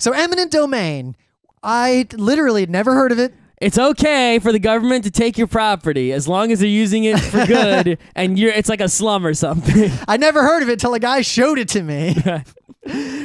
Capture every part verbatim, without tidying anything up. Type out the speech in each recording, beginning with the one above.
So Eminent Domain, I literally never heard of it. It's okay for the government to take your property as long as they're using it for good and you're it's like a slum or something. I never heard of it till a guy showed it to me.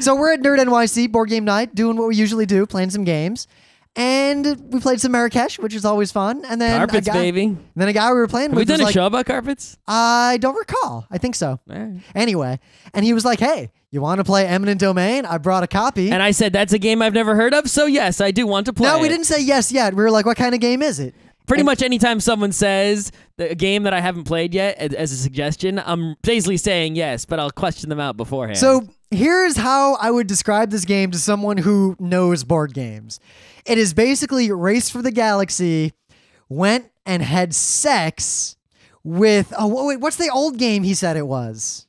So we're at Nerd N Y C board game night doing what we usually do, playing some games. And we played some Marrakesh, which is always fun. And then Carpets, a guy, baby. Then a guy we were playing Have with. Have we done was a like, show about Carpets? I don't recall. I think so. Right. Anyway, and he was like, "Hey, you want to play Eminent Domain? I brought a copy." And I said, "That's a game I've never heard of, so yes, I do want to play." No, we it. didn't say yes yet. We were like, "What kind of game is it?" Pretty and much anytime someone says a game that I haven't played yet as a suggestion, I'm basically saying yes, but I'll question them out beforehand. So here's how I would describe this game to someone who knows board games. It is basically Race for the Galaxy went and had sex with... Oh, wait, what's the old game he said it was?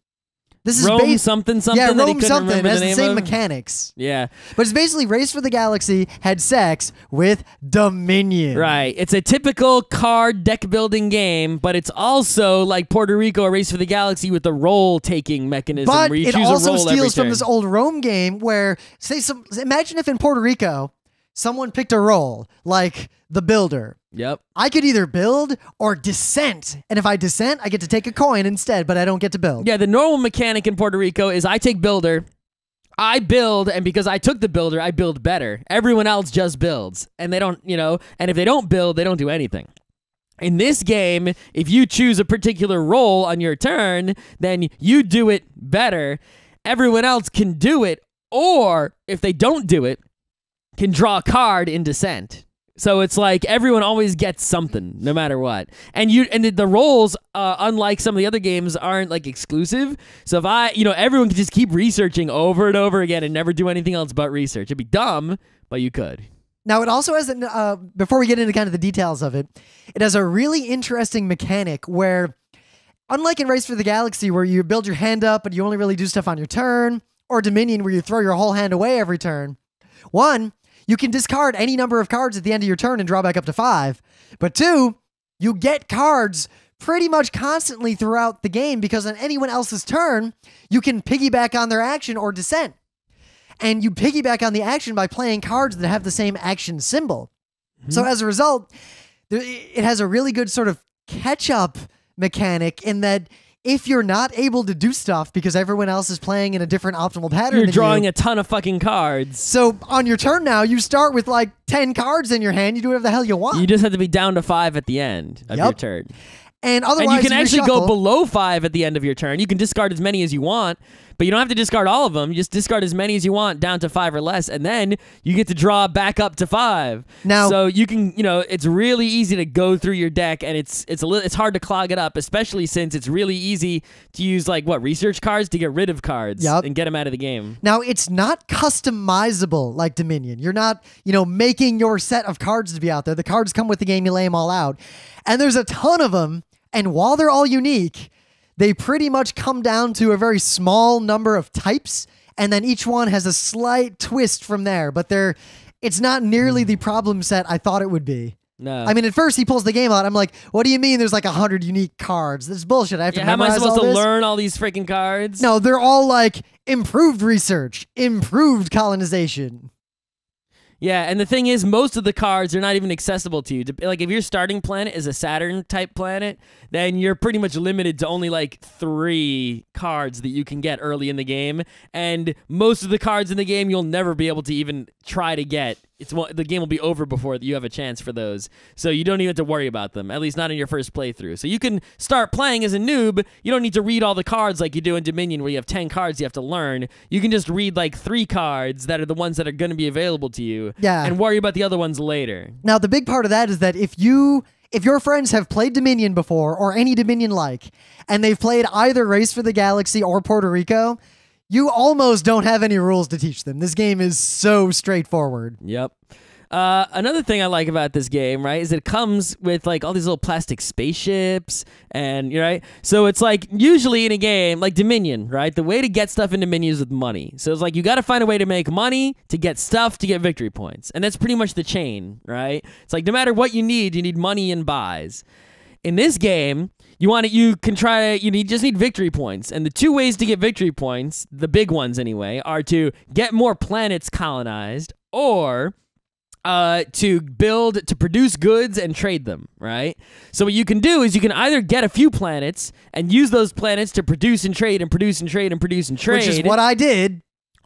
This is Rome something something yeah, Rome that something. That's the, the same of. mechanics. Yeah. But it's basically Race for the Galaxy had sex with Dominion. Right. It's a typical card deck building game, but it's also like Puerto Rico or Race for the Galaxy with the role taking mechanism. But where you it choose also a role steals from this old Rome game where, say, some, imagine if in Puerto Rico, someone picked a role, like the builder. Yep. I could either build or dissent. And if I dissent, I get to take a coin instead, but I don't get to build. Yeah, the normal mechanic in Puerto Rico is I take builder, I build, and because I took the builder, I build better. Everyone else just builds. And they don't, you know, and if they don't build, they don't do anything. In this game, if you choose a particular role on your turn, then you do it better. Everyone else can do it, or if they don't do it, can draw a card in dissent. So it's like everyone always gets something, no matter what. And you and the, the roles, uh, unlike some of the other games, aren't like exclusive. So if I, you know, everyone could just keep researching over and over again and never do anything else but research. It'd be dumb, but you could. Now it also has, an, uh, before we get into kind of the details of it, it has a really interesting mechanic where, unlike in Race for the Galaxy, where you build your hand up and you only really do stuff on your turn, or Dominion, where you throw your whole hand away every turn. One, you can discard any number of cards at the end of your turn and draw back up to five. But two, you get cards pretty much constantly throughout the game because on anyone else's turn, you can piggyback on their action or dissent. And you piggyback on the action by playing cards that have the same action symbol. Mm-hmm. So as a result, it has a really good sort of catch-up mechanic in that if you're not able to do stuff because everyone else is playing in a different optimal pattern, you're drawing you. a ton of fucking cards. So on your turn now, you start with like ten cards in your hand. You do whatever the hell you want. You just have to be down to five at the end of yep. your turn. And otherwise, and you can actually reshuffle. go below five at the end of your turn. You can discard as many as you want, but you don't have to discard all of them. You just discard as many as you want down to five or less, and then you get to draw back up to five. Now, so you can, you know, it's really easy to go through your deck, and it's it's a little it's hard to clog it up, especially since it's really easy to use like what research cards to get rid of cards yep. and get them out of the game. Now, it's not customizable like Dominion. You're not, you know, making your set of cards to be out there. The cards come with the game. You lay them all out, and there's a ton of them. And while they're all unique, they pretty much come down to a very small number of types, and then each one has a slight twist from there, but they're, it's not nearly the problem set I thought it would be. No. I mean, at first he pulls the game out. I'm like, what do you mean there's like one hundred unique cards? This is bullshit. I have yeah, to memorize all this. How am I supposed to learn all these freaking cards? No, they're all like improved research, improved colonization. Yeah, and the thing is, most of the cards are not even accessible to you. Like, if your starting planet is a Saturn-type planet, then you're pretty much limited to only, like, three cards that you can get early in the game. And most of the cards in the game, you'll never be able to even try to get. It's the game will be over before you have a chance for those. So you don't even have to worry about them, at least not in your first playthrough. So you can start playing as a noob. You don't need to read all the cards like you do in Dominion where you have ten cards you have to learn. You can just read like three cards that are the ones that are going to be available to you yeah. and worry about the other ones later. Now, the big part of that is that if you... If your friends have played Dominion before or any Dominion-like, and they've played either Race for the Galaxy or Puerto Rico, you almost don't have any rules to teach them. This game is so straightforward. Yep. Uh, another thing I like about this game, right, is it comes with like all these little plastic spaceships and, you're right? So it's like usually in a game like Dominion, right? The way to get stuff in Dominion is with money. So it's like you got to find a way to make money to get stuff to get victory points. And that's pretty much the chain, right? It's like no matter what you need, you need money and buys. In this game, You want it, you can try, you need, just need victory points. And the two ways to get victory points, the big ones anyway, are to get more planets colonized or uh, to build, to produce goods and trade them, right? So what you can do is you can either get a few planets and use those planets to produce and trade and produce and trade and produce and trade. Which is what I did.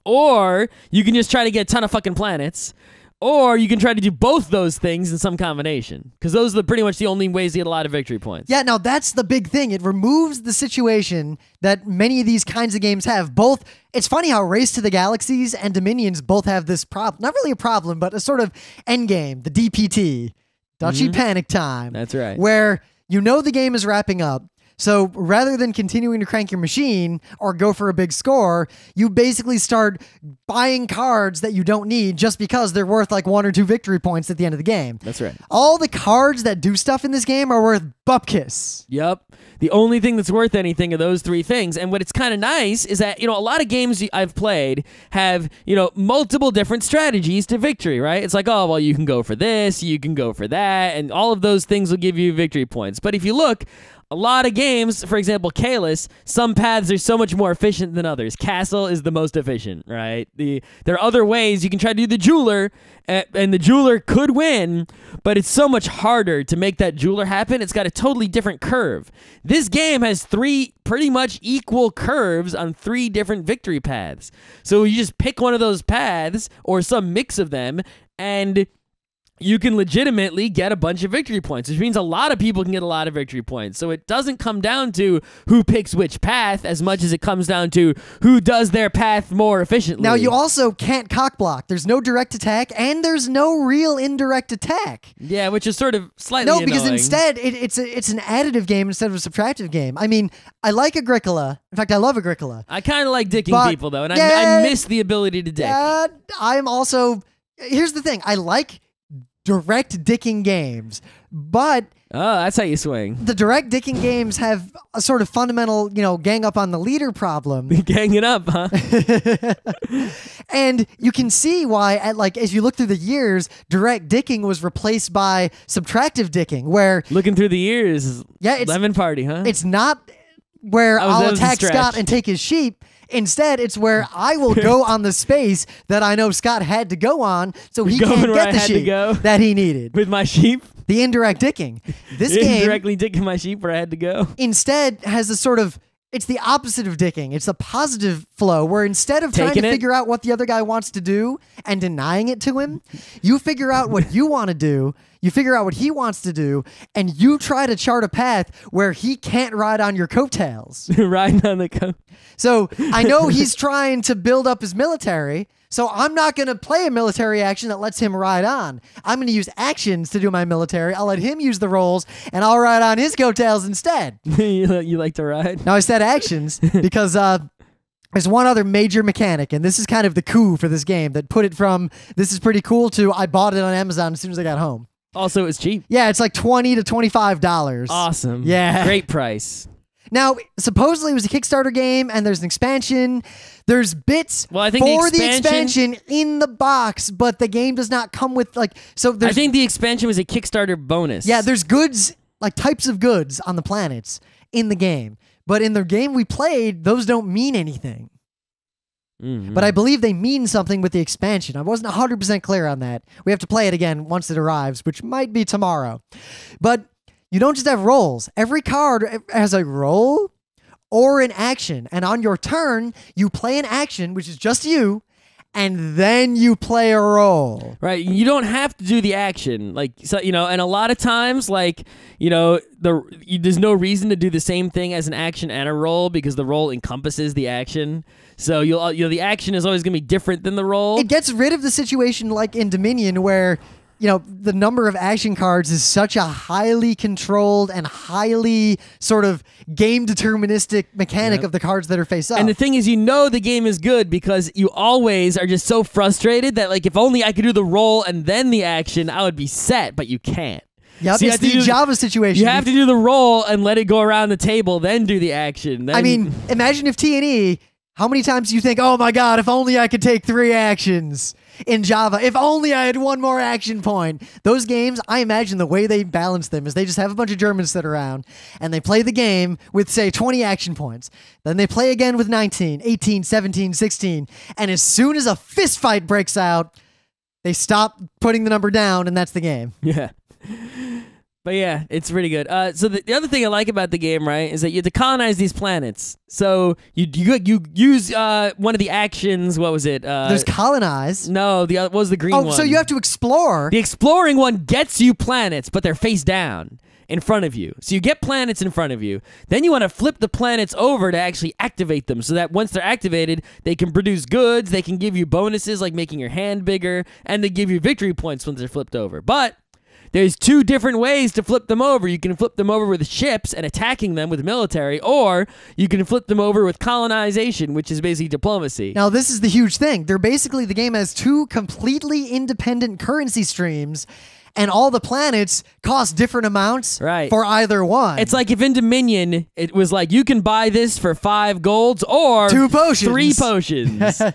Or you can just try to get a ton of fucking planets. Or you can try to do both those things in some combination. Because those are the, pretty much the only ways to get a lot of victory points. Yeah, now that's the big thing. It removes the situation that many of these kinds of games have. Both, it's funny how Race to the Galaxies and Dominions both have this problem. Not really a problem, but a sort of endgame, the D P T, Dutchy mm-hmm. Panic Time. That's right. Where you know the game is wrapping up. So rather than continuing to crank your machine or go for a big score, you basically start buying cards that you don't need just because they're worth like one or two victory points at the end of the game. That's right. All the cards that do stuff in this game are worth bupkis. Yep. The only thing that's worth anything are those three things. And what it's kind of nice is that, you know, a lot of games I've played have, you know, multiple different strategies to victory, right? It's like, oh, well, you can go for this, you can go for that, and all of those things will give you victory points. But if you look, a lot of games, for example, Kalos, some paths are so much more efficient than others. Castle is the most efficient, right? The, there are other ways. You can try to do the jeweler, and, and the jeweler could win, but it's so much harder to make that jeweler happen. It's got a totally different curve. This game has three pretty much equal curves on three different victory paths. So you just pick one of those paths, or some mix of them, and you can legitimately get a bunch of victory points, which means a lot of people can get a lot of victory points. So it doesn't come down to who picks which path as much as it comes down to who does their path more efficiently. Now, you also can't cockblock. There's no direct attack, and there's no real indirect attack. Yeah, which is sort of slightly No, because annoying. instead, it, it's, a, it's an additive game instead of a subtractive game. I mean, I like Agricola. In fact, I love Agricola. I kind of like dicking but, people, though, and yeah, I, I miss the ability to dick. Yeah, I'm also... Here's the thing. I like... direct dicking games, but oh, that's how you swing. The direct dicking games have a sort of fundamental, you know, gang up on the leader problem. Gang it up, huh? And you can see why, at like, as you look through the years, direct dicking was replaced by subtractive dicking, where looking through the years, is yeah, it's, lemon party, huh? It's not where was, I'll attack Scott and take his sheep. Instead, it's where I will go on the space that I know Scott had to go on, so he Going can't get the sheep go that he needed. With my sheep? The indirect dicking. This game... Indirectly dicking my sheep where I had to go? Instead, has a sort of... It's the opposite of dicking. It's a positive flow where instead of Taking trying to it. figure out what the other guy wants to do and denying it to him, you figure out what you want to do, you figure out what he wants to do, and you try to chart a path where he can't ride on your coattails. Riding on the coat. So I know he's trying to build up his military, so I'm not going to play a military action that lets him ride on. I'm going to use actions to do my military. I'll let him use the roles, and I'll ride on his coattails instead. you, you like to ride? Now, I said actions because uh, there's one other major mechanic, and this is kind of the coup for this game that put it from this is pretty cool to I bought it on Amazon as soon as I got home. Also, it's cheap. Yeah, it's like twenty to twenty-five dollars. Awesome. Yeah. Great price. Now, supposedly it was a Kickstarter game, and there's an expansion. There's bits well, I think for the expansion, the expansion in the box, but the game does not come with, like... so. I think the expansion was a Kickstarter bonus. Yeah, there's goods, like types of goods on the planets in the game. But in the game we played, those don't mean anything. Mm-hmm. But I believe they mean something with the expansion. I wasn't one hundred percent clear on that. We have to play it again once it arrives, which might be tomorrow. But... you don't just have roles. Every card has a role or an action. And on your turn, you play an action, which is just you, and then you play a role. Right. You don't have to do the action. Like, so, you know, and a lot of times, like, you know, the you, there's no reason to do the same thing as an action and a role because the role encompasses the action. So you'll, you know, the action is always going to be different than the role. It gets rid of the situation like in Dominion where... you know, the number of action cards is such a highly controlled and highly sort of game deterministic mechanic yep. of the cards that are face up. And the thing is, you know the game is good because you always are just so frustrated that, like, if only I could do the roll and then the action, I would be set, but you can't. Yep, so it's the do, Java situation. You have to do the roll and let it go around the table, then do the action. Then... I mean, imagine if T and E, how many times do you think, oh my God, if only I could take three actions? in Java. If only I had one more action point. Those games, I imagine the way they balance them is they just have a bunch of Germans sit around and they play the game with, say, twenty action points. Then they play again with nineteen, eighteen, seventeen, sixteen. And as soon as a fist fight breaks out, they stop putting the number down and that's the game. Yeah. But yeah, it's pretty good. Uh, so the, the other thing I like about the game, right, is that you have to colonize these planets. So you you, you use uh, one of the actions. What was it? Uh, There's colonize. No, the what was the green oh, one? Oh, so you have to explore. The exploring one gets you planets, but they're face down in front of you. So you get planets in front of you. Then you want to flip the planets over to actually activate them so that once they're activated, they can produce goods. They can give you bonuses like making your hand bigger, and they give you victory points once they're flipped over. But there's two different ways to flip them over. You can flip them over with ships and attacking them with military, or you can flip them over with colonization, which is basically diplomacy. Now, this is the huge thing. They're basically, the game has two completely independent currency streams, and all the planets cost different amounts right. for either one. It's like if in Dominion, it was like, you can buy this for five golds or two potions. three potions. And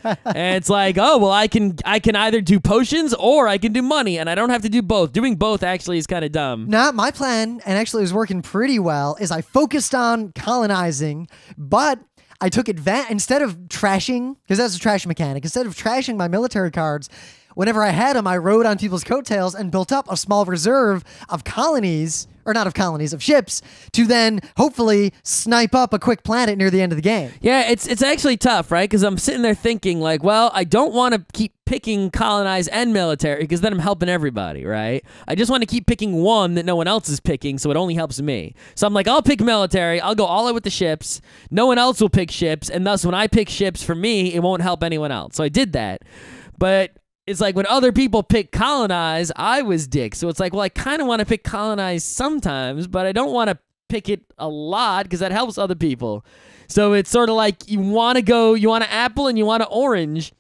it's like, oh, well, I can I can either do potions or I can do money, and I don't have to do both. Doing both actually is kind of dumb. Nah, my plan, and actually it was working pretty well, is I focused on colonizing, but I took advantage, instead of trashing, because that's a trash mechanic, instead of trashing my military cards, whenever I had them, I rode on people's coattails and built up a small reserve of colonies, or not of colonies, of ships, to then hopefully snipe up a quick planet near the end of the game. Yeah, it's it's actually tough, right? Because I'm sitting there thinking, like, well, I don't want to keep picking colonize and military, because then I'm helping everybody, right? I just want to keep picking one that no one else is picking, so it only helps me. So I'm like, I'll pick military, I'll go all out with the ships, no one else will pick ships, and thus when I pick ships, for me, it won't help anyone else. So I did that. But it's like when other people pick colonize, I was dick. So it's like, well, I kind of want to pick colonize sometimes, but I don't want to pick it a lot because that helps other people. So it's sort of like you want to go, you want an apple and you want an orange,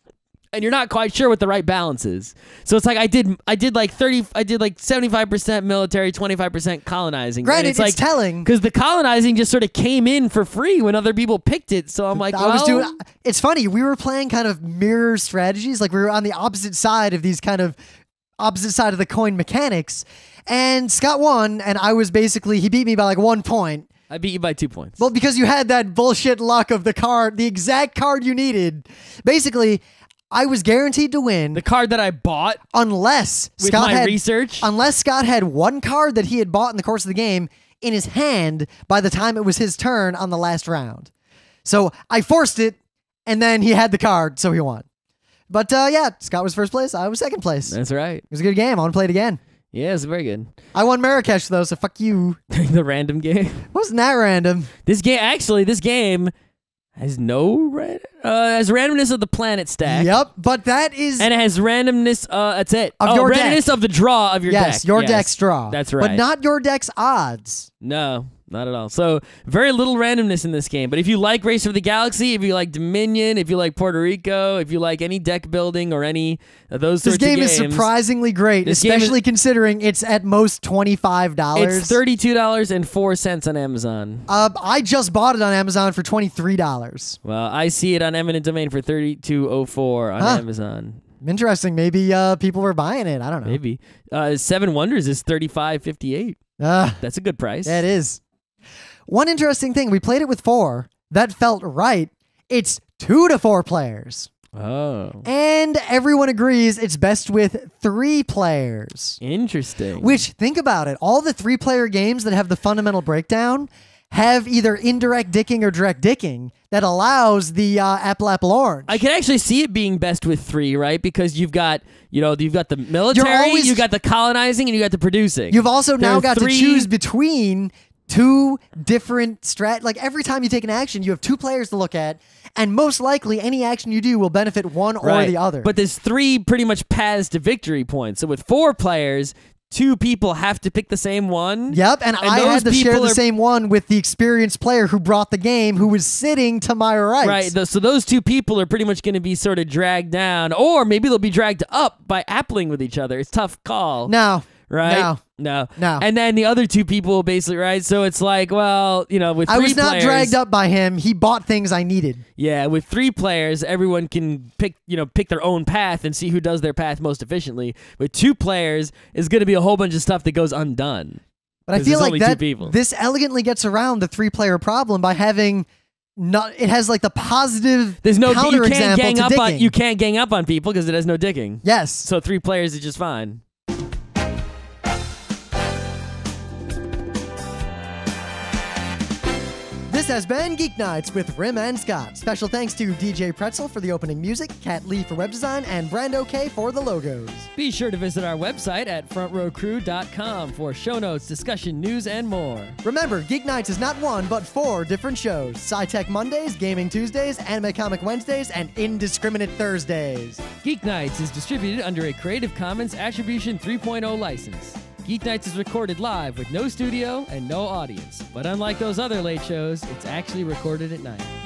and you're not quite sure what the right balance is. So it's like I did, I did like thirty, I did like seventy-five percent military, twenty-five percent colonizing. Right, and it's, it's like telling because the colonizing just sort of came in for free when other people picked it. So I'm like, I well, was doing. It's funny, we were playing kind of mirror strategies, like we were on the opposite side of these kind of opposite side of the coin mechanics, and Scott won, and I was basically he beat me by like one point. I beat you by two points. Well, because you had that bullshit luck of the card, the exact card you needed, basically. I was guaranteed to win. The card that I bought? Unless with Scott my had, research? Unless Scott had one card that he had bought in the course of the game in his hand by the time it was his turn on the last round. So I forced it, and then he had the card, so he won. But uh, yeah, Scott was first place. I was second place. That's right. It was a good game. I want to play it again. Yeah, it's very good. I won Marrakesh, though, so fuck you. The random game? Wasn't that random? This game, actually, this game has no red, uh, has randomness of the planet stack. Yep, but that is, and it has randomness. Uh, that's it. Of oh, your randomness deck. Of the draw of your yes, deck. Yes, your yes. deck's draw. That's right. But not your deck's odds. No, not at all. So very little randomness in this game. But if you like Race for the Galaxy, if you like Dominion, if you like Puerto Rico, if you like any deck building or any of those this sorts of games, this game is surprisingly great, especially is, considering it's at most twenty-five dollars. It's thirty-two dollars and four cents on Amazon. Uh, I just bought it on Amazon for twenty-three dollars. Well, I see it on Eminent Domain for thirty-two oh four on huh. Amazon. Interesting. Maybe uh, people were buying it. I don't know. Maybe uh, Seven Wonders is thirty-five fifty-eight. Uh, That's a good price. That is. One interesting thing, we played it with four. That felt right. It's two to four players. Oh. And everyone agrees it's best with three players. Interesting. Which, think about it, all the three-player games that have the fundamental breakdown have either indirect dicking or direct dicking that allows the uh, apple apple orange. I can actually see it being best with three, right? Because you've got, you know, you've got the military, you've got the colonizing, and you got the producing. You've also now got to choose between two different strat. Like every time you take an action, you have two players to look at, and most likely any action you do will benefit one or the other. But there's three pretty much paths to victory points. So with four players, two people have to pick the same one. Yep, and, and I had to share the same one with the experienced player who brought the game, who was sitting to my right. Right, th so those two people are pretty much going to be sort of dragged down, or maybe they'll be dragged up by appling with each other. It's a tough call. No. right? No. No. No. And then the other two people basically, right? So it's like, well, you know, with three I was players, not dragged up by him. He bought things I needed. Yeah, with three players, everyone can pick, you know, pick their own path and see who does their path most efficiently. With two players, it's going to be a whole bunch of stuff that goes undone. But I feel like that this elegantly gets around the three-player problem by having not. It has like the positive. There's no counter example to dicking. On, you can't gang up on people because it has no dicking. Yes. So three players is just fine. This has been Geek Nights with Rim and Scott. Special thanks to D J Pretzel for the opening music, Kat Lee for web design, and Brando K for the logos. Be sure to visit our website at front row crew dot com for show notes, discussion, news, and more. Remember, Geek Nights is not one, but four different shows. Sci-Tech Mondays, Gaming Tuesdays, Anime Comic Wednesdays, and Indiscriminate Thursdays. Geek Nights is distributed under a Creative Commons Attribution three point oh license. Geek Nights is recorded live with no studio and no audience. But unlike those other late shows, it's actually recorded at night.